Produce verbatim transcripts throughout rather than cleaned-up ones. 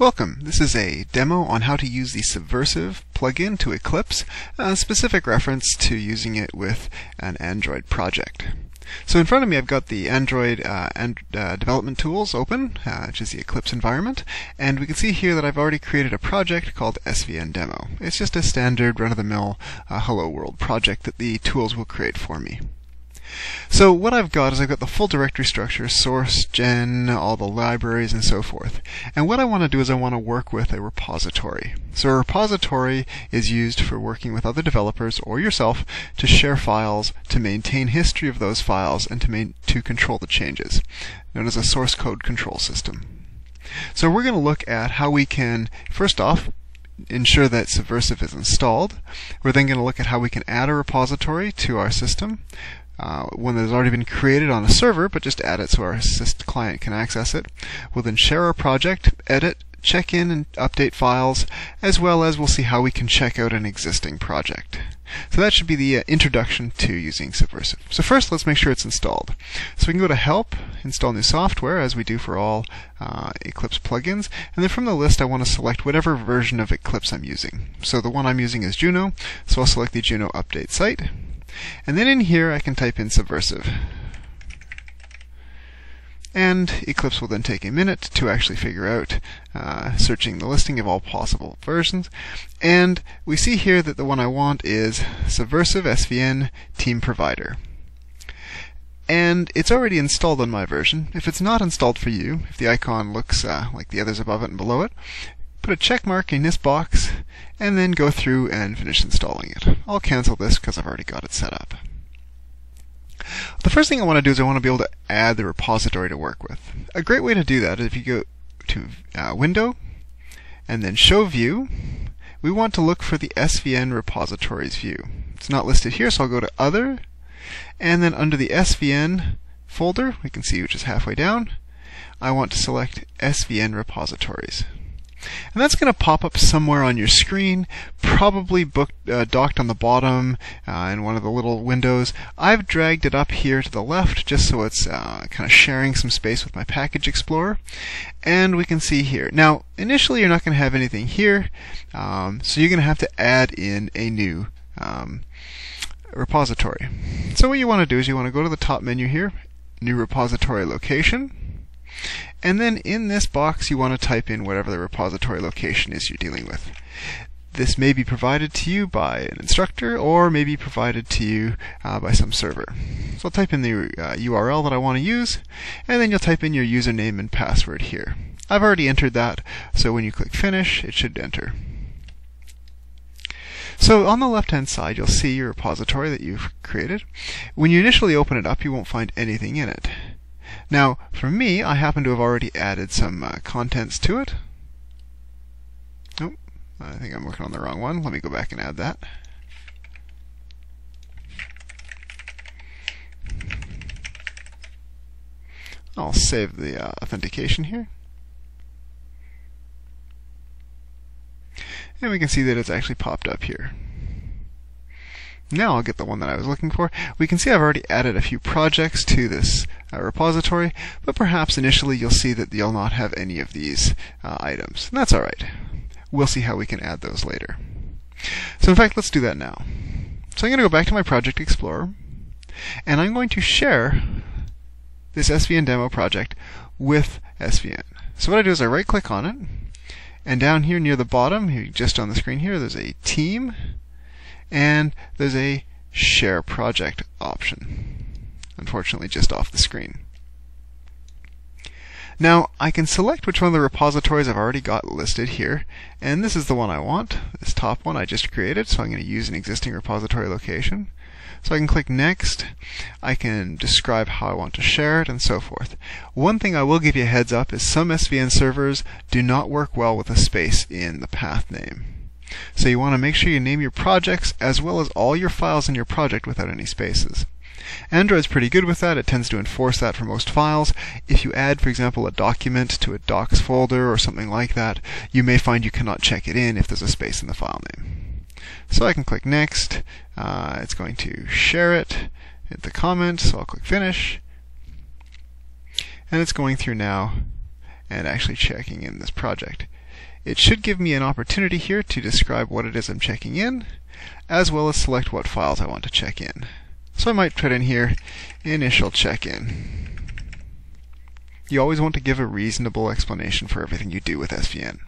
Welcome. This is a demo on how to use the Subversive plugin to Eclipse, a specific reference to using it with an Android project. So in front of me I've got the Android uh, and, uh, development tools open, uh, which is the Eclipse environment, and we can see here that I've already created a project called S V N Demo. It's just a standard run-of-the-mill uh, Hello World project that the tools will create for me. So what I've got is I've got the full directory structure, source, gen, all the libraries, and so forth. And what I want to do is I want to work with a repository. So a repository is used for working with other developers or yourself to share files, to maintain history of those files, and to, main to control the changes, known as a source code control system. So we're going to look at how we can, first off, ensure that Subversive is installed. We're then going to look at how we can add a repository to our system. Uh, one that has already been created on a server, but just add it so our assist client can access it. We'll then share our project, edit, check in and update files, as well as we'll see how we can check out an existing project. So that should be the uh, introduction to using Subversive. So first, let's make sure it's installed. So we can go to Help, Install New Software, as we do for all uh, Eclipse plugins, and then from the list I want to select whatever version of Eclipse I'm using. So the one I'm using is Juno, so I'll select the Juno update site. And then in here I can type in Subversive. And Eclipse will then take a minute to actually figure out uh, searching the listing of all possible versions. And we see here that the one I want is Subversive S V N Team Provider. And it's already installed on my version. If it's not installed for you, if the icon looks uh, like the others above it and below it, put a check mark in this box and then go through and finish installing it. I'll cancel this because I've already got it set up. The first thing I want to do is I want to be able to add the repository to work with. A great way to do that is if you go to uh, Window and then Show View, we want to look for the S V N Repositories view. It's not listed here, so I'll go to Other, and then under the S V N folder, we can see which is halfway down, I want to select S V N Repositories. And that's going to pop up somewhere on your screen, probably booked, uh, docked on the bottom uh, in one of the little windows. I've dragged it up here to the left just so it's uh, kind of sharing some space with my Package Explorer. And we can see here. Now, initially you're not going to have anything here, um, so you're going to have to add in a new um, repository. So what you want to do is you want to go to the top menu here, New Repository Location. And then in this box you want to type in whatever the repository location is you're dealing with. This may be provided to you by an instructor or may be provided to you uh, by some server. So I'll type in the uh, U R L that I want to use, and then you'll type in your username and password here. I've already entered that, so when you click Finish it should enter. So on the left-hand side you'll see your repository that you've created. When you initially open it up you won't find anything in it. Now, for me, I happen to have already added some uh, contents to it. Nope, oh, I think I'm working on the wrong one. Let me go back and add that. I'll save the uh, authentication here. And we can see that it's actually popped up here. Now I'll get the one that I was looking for. We can see I've already added a few projects to this uh, repository, but perhaps initially you'll see that you'll not have any of these uh, items. And that's alright. We'll see how we can add those later. So in fact, let's do that now. So I'm going to go back to my Project Explorer, and I'm going to share this S V N demo project with S V N. So what I do is I right-click on it, and down here near the bottom, here, just on the screen here, there's a team, and there's a Share Project option, unfortunately just off the screen. Now I can select which one of the repositories I've already got listed here, and this is the one I want, this top one I just created, so I'm going to use an existing repository location. So I can click Next, I can describe how I want to share it, and so forth. One thing I will give you a heads up is some S V N servers do not work well with a space in the path name. So you want to make sure you name your projects as well as all your files in your project without any spaces. Android's pretty good with that. It tends to enforce that for most files. If you add, for example, a document to a docs folder or something like that, you may find you cannot check it in if there's a space in the file name. So I can click Next. Uh, it's going to share it, hit the comment, so I'll click Finish. And it's going through now and actually checking in this project. It should give me an opportunity here to describe what it is I'm checking in, as well as select what files I want to check in. So I might put in here, initial check-in. You always want to give a reasonable explanation for everything you do with S V N.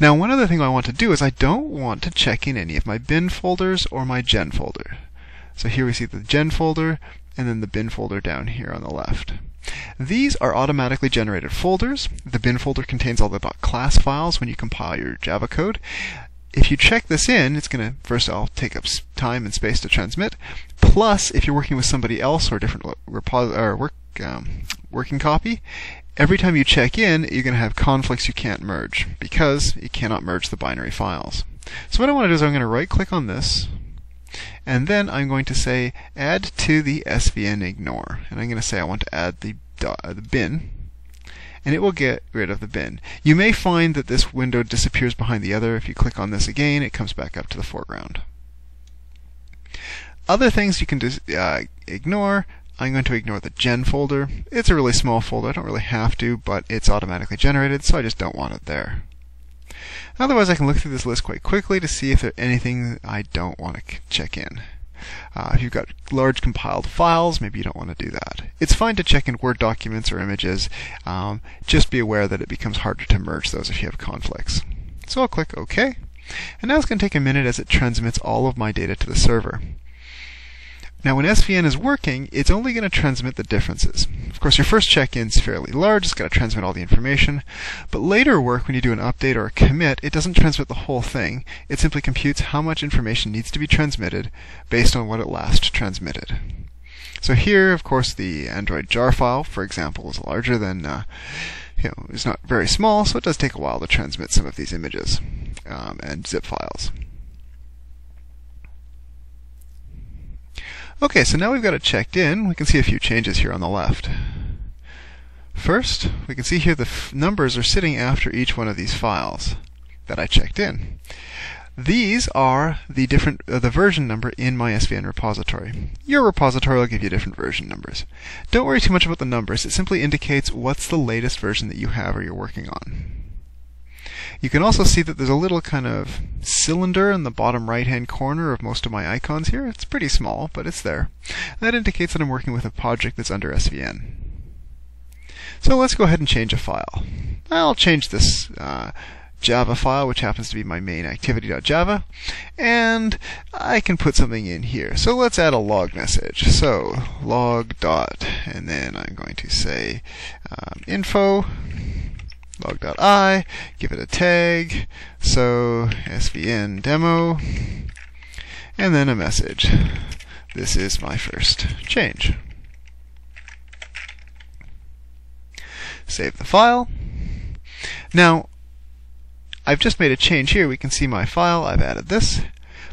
Now, one other thing I want to do is I don't want to check in any of my bin folders or my gen folder. So here we see the gen folder and then the bin folder down here on the left. These are automatically generated folders. The bin folder contains all the .class files when you compile your Java code. If you check this in, it's going to first of all take up time and space to transmit. Plus, if you're working with somebody else or a different or work, um, working copy, every time you check in, you're going to have conflicts you can't merge because you cannot merge the binary files. So what I want to do is I'm going to right-click on this. And then I'm going to say add to the S V N ignore. And I'm going to say I want to add the, uh, the bin. And it will get rid of the bin. You may find that this window disappears behind the other. If you click on this again, it comes back up to the foreground. Other things you can just, uh, ignore. I'm going to ignore the gen folder. It's a really small folder. I don't really have to, but it's automatically generated, so I just don't want it there. Otherwise, I can look through this list quite quickly to see if there's anything I don't want to check in. Uh, if you've got large compiled files, maybe you don't want to do that. It's fine to check in Word documents or images. Um, just be aware that it becomes harder to merge those if you have conflicts. So I'll click OK. And now it's going to take a minute as it transmits all of my data to the server. Now, when S V N is working, it's only going to transmit the differences. Of course, your first check-in is fairly large. It's going to transmit all the information. But later work, when you do an update or a commit, it doesn't transmit the whole thing. It simply computes how much information needs to be transmitted based on what it last transmitted. So here, of course, the Android jar file, for example, is larger than, uh, you know, it's not very small, so it does take a while to transmit some of these images um, and zip files. Okay, so now we've got it checked in. We can see a few changes here on the left. First, we can see here the f numbers are sitting after each one of these files that I checked in. These are the different uh, the version number in my S V N repository. Your repository will give you different version numbers. Don't worry too much about the numbers. It simply indicates what's the latest version that you have or you're working on. You can also see that there's a little kind of cylinder in the bottom right-hand corner of most of my icons here. It's pretty small, but it's there. That indicates that I'm working with a project that's under S V N. So let's go ahead and change a file. I'll change this uh, Java file, which happens to be my main activity dot java, and I can put something in here. So let's add a log message. So log dot, and then I'm going to say um, info. log dot i, give it a tag, so S V N demo, and then a message. This is my first change. Save the file. Now, I've just made a change here. We can see my file. I've added this,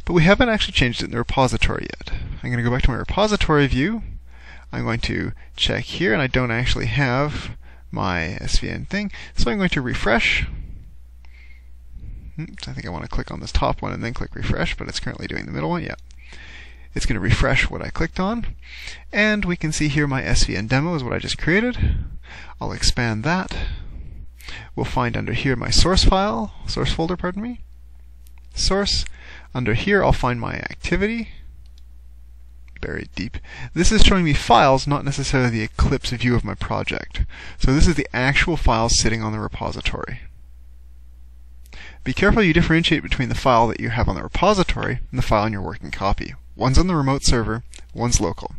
but we haven't actually changed it in the repository yet. I'm going to go back to my repository view. I'm going to check here, and I don't actually have my S V N thing. So I'm going to refresh. Oops, I think I want to click on this top one and then click refresh, but it's currently doing the middle one. Yeah. It's going to refresh what I clicked on. And we can see here my S V N demo is what I just created. I'll expand that. We'll find under here my source file, source folder, pardon me. Source. Under here I'll find my activity. Very deep. This is showing me files, not necessarily the Eclipse view of my project. So this is the actual files sitting on the repository. Be careful you differentiate between the file that you have on the repository and the file in your working copy. One's on the remote server, one's local.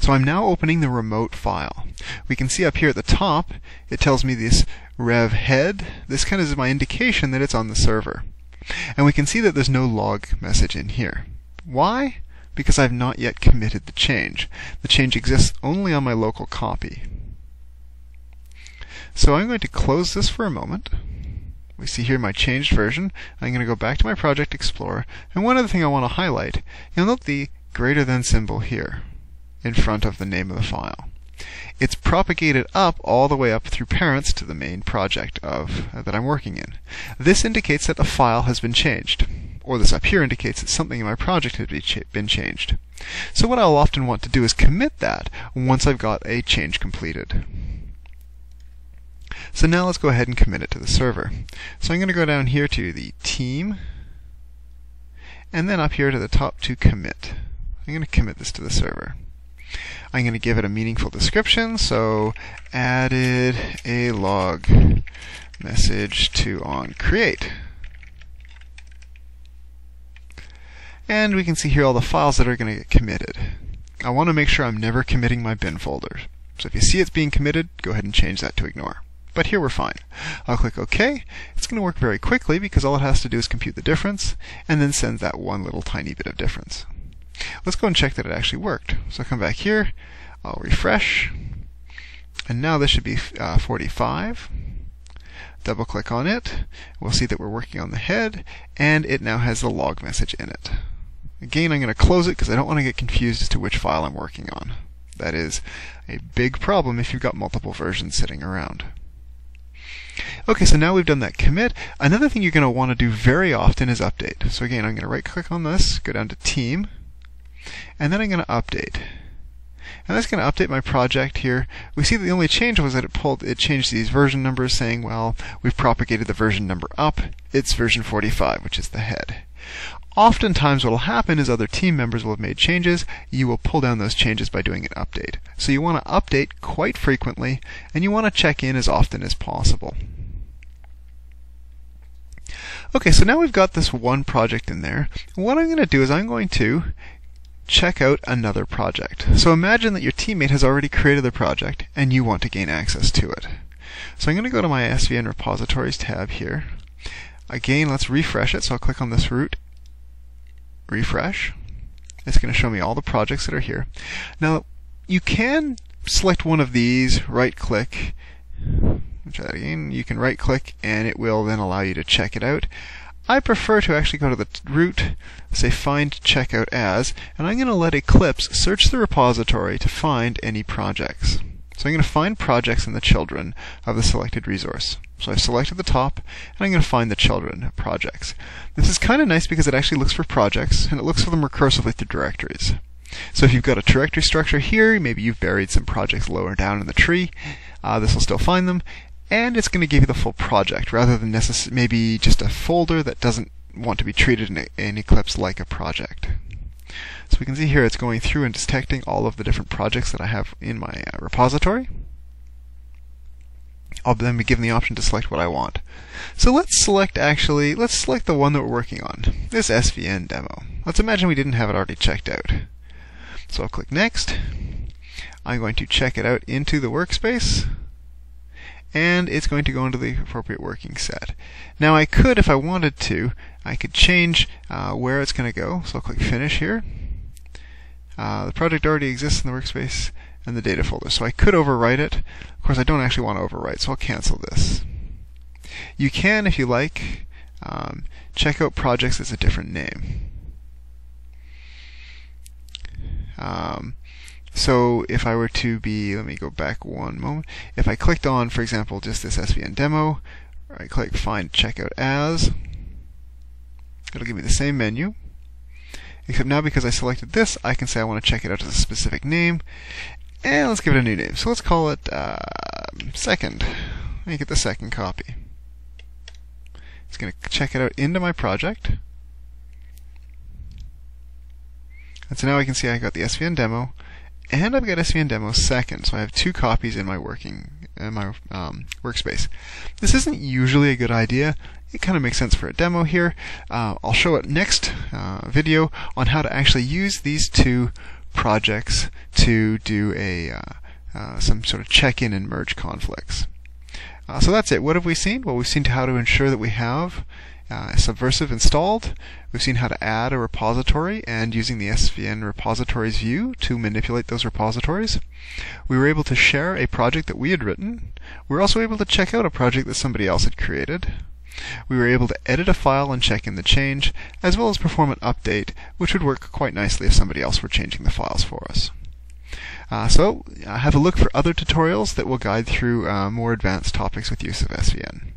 So I'm now opening the remote file. We can see up here at the top, it tells me this rev head. This kind of is my indication that it's on the server. And we can see that there's no log message in here. Why? Because I've not yet committed the change. The change exists only on my local copy. So I'm going to close this for a moment. We see here my changed version. I'm going to go back to my Project Explorer. And one other thing I want to highlight, you'll note the greater than symbol here in front of the name of the file. It's propagated up all the way up through parents to the main project of uh, that I'm working in. This indicates that a file has been changed. Or this up here indicates that something in my project had been changed. So what I'll often want to do is commit that once I've got a change completed. So now let's go ahead and commit it to the server. So I'm going to go down here to the team, and then up here to the top to commit. I'm going to commit this to the server. I'm going to give it a meaningful description, so added a log message to onCreate. And we can see here all the files that are going to get committed. I want to make sure I'm never committing my bin folder. So if you see it's being committed, go ahead and change that to ignore. But here we're fine. I'll click OK. It's going to work very quickly because all it has to do is compute the difference and then send that one little tiny bit of difference. Let's go and check that it actually worked. So I'll come back here, I'll refresh, and now this should be uh, forty-five. Double click on it, we'll see that we're working on the head, and it now has the log message in it. Again, I'm going to close it because I don't want to get confused as to which file I'm working on. That is a big problem if you've got multiple versions sitting around. Okay, so now we've done that commit. Another thing you're going to want to do very often is update. So again, I'm going to right click on this, go down to Team, and then I'm going to update. And that's going to update my project here. We see that the only change was that it pulled, it changed these version numbers, saying, well, we've propagated the version number up. It's version forty-five, which is the head. Oftentimes what will happen is other team members will have made changes. You will pull down those changes by doing an update. So you want to update quite frequently, and you want to check in as often as possible. Okay, so now we've got this one project in there. What I'm going to do is I'm going to check out another project. So imagine that your teammate has already created the project and you want to gain access to it. So I'm going to go to my S V N repositories tab here. Again, let's refresh it. So I'll click on this root, refresh. It's going to show me all the projects that are here. Now, you can select one of these, right click, try that again. You can right click and it will then allow you to check it out. I prefer to actually go to the root, say find checkout as, and I'm going to let Eclipse search the repository to find any projects. So I'm going to find projects in the children of the selected resource. So I've selected the top, and I'm going to find the children projects. This is kind of nice because it actually looks for projects, and it looks for them recursively through directories. So if you've got a directory structure here, maybe you've buried some projects lower down in the tree, uh, this will still find them. And it's going to give you the full project rather than necess- maybe just a folder that doesn't want to be treated in, in Eclipse like a project. So we can see here it's going through and detecting all of the different projects that I have in my uh, repository. I'll then be given the option to select what I want. So let's select actually, let's select the one that we're working on, this S V N demo. Let's imagine we didn't have it already checked out. So I'll click Next. I'm going to check it out into the workspace. And it's going to go into the appropriate working set. Now I could, if I wanted to, I could change uh, where it's going to go. So I'll click Finish here. Uh, the project already exists in the workspace and the data folder, so I could overwrite it. Of course, I don't actually want to overwrite, so I'll cancel this. You can, if you like, um, check out projects as a different name. Um, So if I were to be, let me go back one moment, if I clicked on, for example, just this S V N demo, I click Find Checkout As, it'll give me the same menu, except now because I selected this, I can say I want to check it out as a specific name, and let's give it a new name. So let's call it uh, Second. Make it the second copy. It's going to check it out into my project. And so now I can see I got the S V N demo, and I've got S V N Demo Second, so I have two copies in my working in my um, workspace. This isn't usually a good idea. It kind of makes sense for a demo here. Uh, I'll show it next uh, video on how to actually use these two projects to do a uh, uh, some sort of check-in and merge conflicts. Uh, so that's it. What have we seen? Well, we've seen how to ensure that we have Uh, Subversive installed. We've seen how to add a repository and using the S V N repositories view to manipulate those repositories. We were able to share a project that we had written. We were also able to check out a project that somebody else had created. We were able to edit a file and check in the change, as well as perform an update, which would work quite nicely if somebody else were changing the files for us. Uh, so uh, have a look for other tutorials that will guide through uh, more advanced topics with use of S V N.